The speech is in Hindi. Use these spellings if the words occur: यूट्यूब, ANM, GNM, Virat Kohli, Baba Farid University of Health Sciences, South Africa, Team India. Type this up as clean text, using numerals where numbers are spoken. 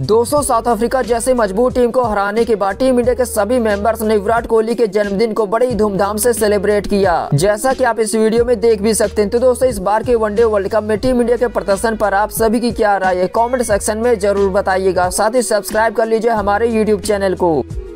दोस्तों साउथ अफ्रीका जैसी मजबूत टीम को हराने के बाद टीम इंडिया के सभी मेंबर्स ने विराट कोहली के जन्मदिन को बड़े ही धूमधाम से सेलिब्रेट किया, जैसा कि आप इस वीडियो में देख भी सकते हैं। तो दोस्तों इस बार के वनडे वर्ल्ड कप में टीम इंडिया के प्रदर्शन पर आप सभी की क्या राय है, कमेंट सेक्शन में जरूर बताइएगा। साथ ही सब्सक्राइब कर लीजिए हमारे यूट्यूब चैनल को।